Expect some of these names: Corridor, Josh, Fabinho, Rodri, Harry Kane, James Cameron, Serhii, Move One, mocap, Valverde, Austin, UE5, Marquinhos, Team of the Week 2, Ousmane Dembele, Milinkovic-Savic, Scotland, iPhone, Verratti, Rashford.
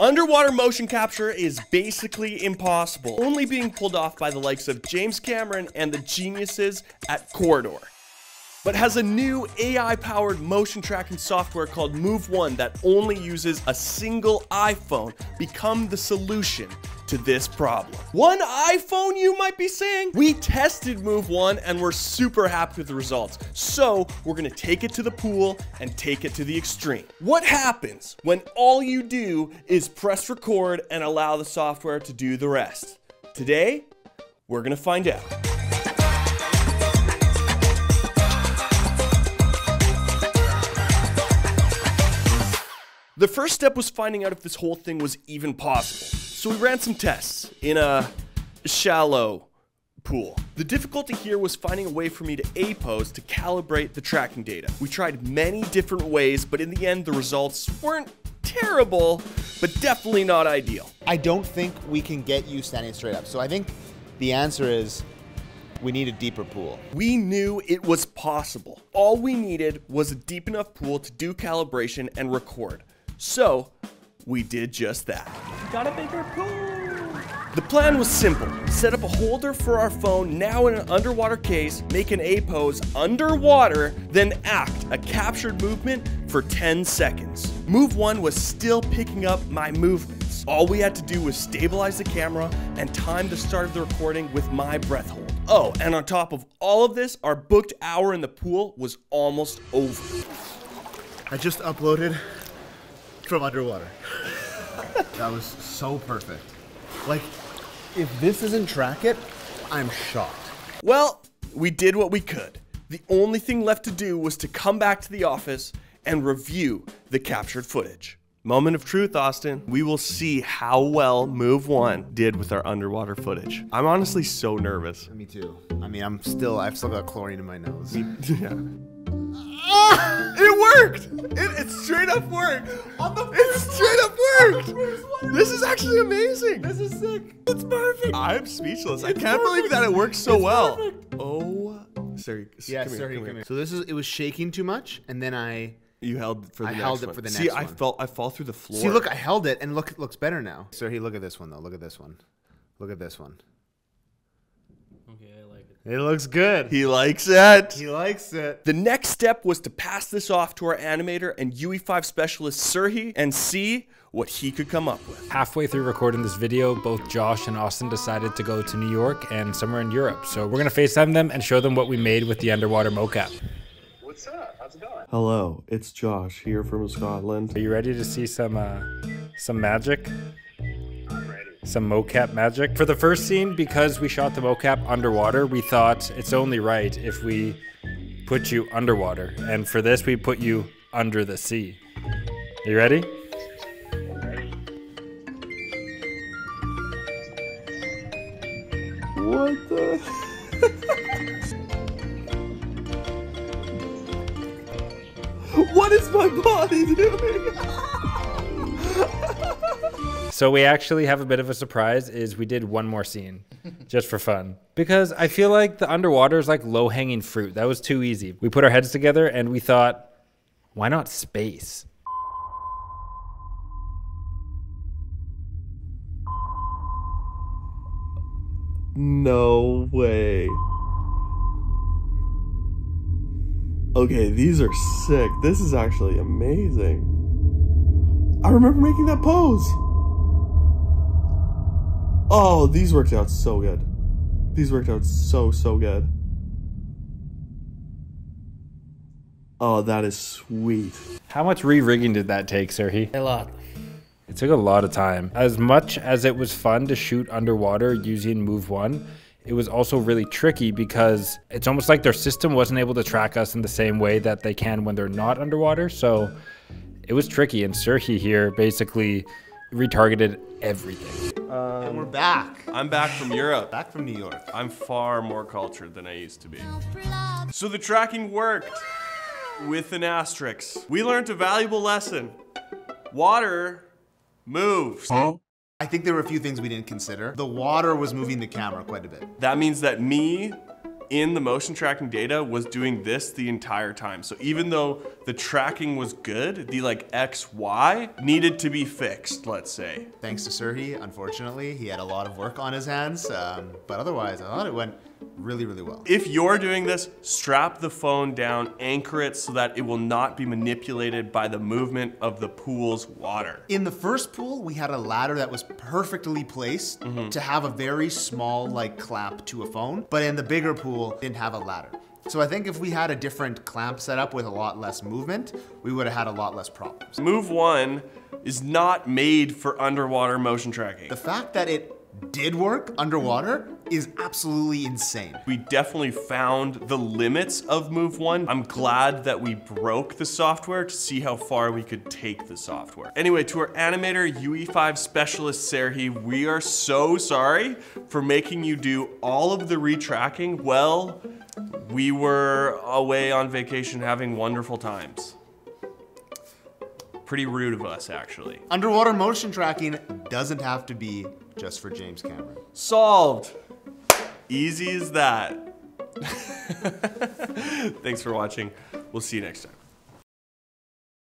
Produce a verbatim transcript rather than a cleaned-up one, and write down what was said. Underwater motion capture is basically impossible, only being pulled off by the likes of James Cameron and the geniuses at Corridor. But has a new A I-powered motion tracking software called Move One that only uses a single iPhone become the solution to this problem? One iPhone, you might be saying? We tested Move One and we're super happy with the results. So we're gonna take it to the pool and take it to the extreme. What happens when all you do is press record and allow the software to do the rest? Today, we're gonna find out. The first step was finding out if this whole thing was even possible. So we ran some tests in a shallow pool. The difficulty here was finding a way for me to A-pose to calibrate the tracking data. We tried many different ways, but in the end, the results weren't terrible, but definitely not ideal. I don't think we can get you standing straight up. So I think the answer is we need a deeper pool. We knew it was possible. All we needed was a deep enough pool to do calibration and record. So, we did just that. Got a bigger pool! The plan was simple. Set up a holder for our phone now in an underwater case, make an A-pose underwater, then act a captured movement for ten seconds. Move One was still picking up my movements. All we had to do was stabilize the camera and time the start of the recording with my breath hold. Oh, and on top of all of this, our booked hour in the pool was almost over. I just uploaded from underwater. That was so perfect. Like, if this isn't track it, I'm shocked. Well, we did what we could. The only thing left to do was to come back to the office and review the captured footage. Moment of truth, Austin. We will see how well Move One did with our underwater footage. I'm honestly so nervous. Me too. I mean, I'm still, I've still got chlorine in my nose. Yeah. Ah, it worked! It, it straight up worked! On the it straight up worked! This is actually amazing! This is sick! It's perfect! I'm speechless. It's I can't perfect. believe that it worked so it's well. Perfect. Oh, Serhii, yeah, come, Serhii, here, come, come here. here. So this is, it was shaking too much, and then I... You held for the I next held it one. for the next See, one. See, I felt I fall through the floor. See, look, I held it, and look, it looks better now. Serhii, look at this one, though. Look at this one. Look at this one. Okay, I like it. It looks good. He likes it. He likes it. The next step was to pass this off to our animator and U E five specialist Serhii and see what he could come up with. Halfway through recording this video, both Josh and Austin decided to go to New York and somewhere in Europe. So we're gonna FaceTime them and show them what we made with the underwater mocap. What's up? How's it going? Hello, it's Josh here from Scotland. Are you ready to see some uh, some magic? Some mocap magic. For the first scene, because we shot the mocap underwater, we thought it's only right if we put you underwater. And for this, we put you under the sea. Are you ready? What the? What is my body doing? So we actually have a bit of a surprise, is we did one more scene just for fun, because I feel like the underwater is like low hanging fruit. That was too easy. We put our heads together and we thought, why not space? No way. Okay, these are sick. This is actually amazing. I remember making that pose. Oh, these worked out so good. These worked out so, so good. Oh, that is sweet. How much re-rigging did that take, Serhii? A lot. It took a lot of time. As much as it was fun to shoot underwater using Move One, it was also really tricky because it's almost like their system wasn't able to track us in the same way that they can when they're not underwater. So it was tricky, and Serhii here basically retargeted everything. Um, and we're back. I'm back from Europe. Back from New York. I'm far more cultured than I used to be. So the tracking worked with an asterisk. We learned a valuable lesson. Water moves. Huh? I think there were a few things we didn't consider. The water was moving the camera quite a bit. That means that me in the motion tracking data was doing this the entire time. So even though the tracking was good, the like X, Y needed to be fixed, let's say. Thanks to Serhii, unfortunately, he had a lot of work on his hands, um, but otherwise I thought it went really, really well. If you're doing this, strap the phone down, anchor it so that it will not be manipulated by the movement of the pool's water. In the first pool, we had a ladder that was perfectly placed mm-hmm. to have a very small like clamp to a phone, but in the bigger pool, didn't have a ladder. So I think if we had a different clamp set up with a lot less movement, we would have had a lot less problems. Move One is not made for underwater motion tracking. The fact that it did work underwater is absolutely insane. We definitely found the limits of Move One. I'm glad that we broke the software to see how far we could take the software. Anyway, to our animator, U E five specialist, Serhii, we are so sorry for making you do all of the retracking. Well, we were away on vacation having wonderful times. Pretty rude of us, actually. Underwater motion tracking doesn't have to be just for James Cameron. Solved. Easy as that. Thanks for watching. We'll see you next time.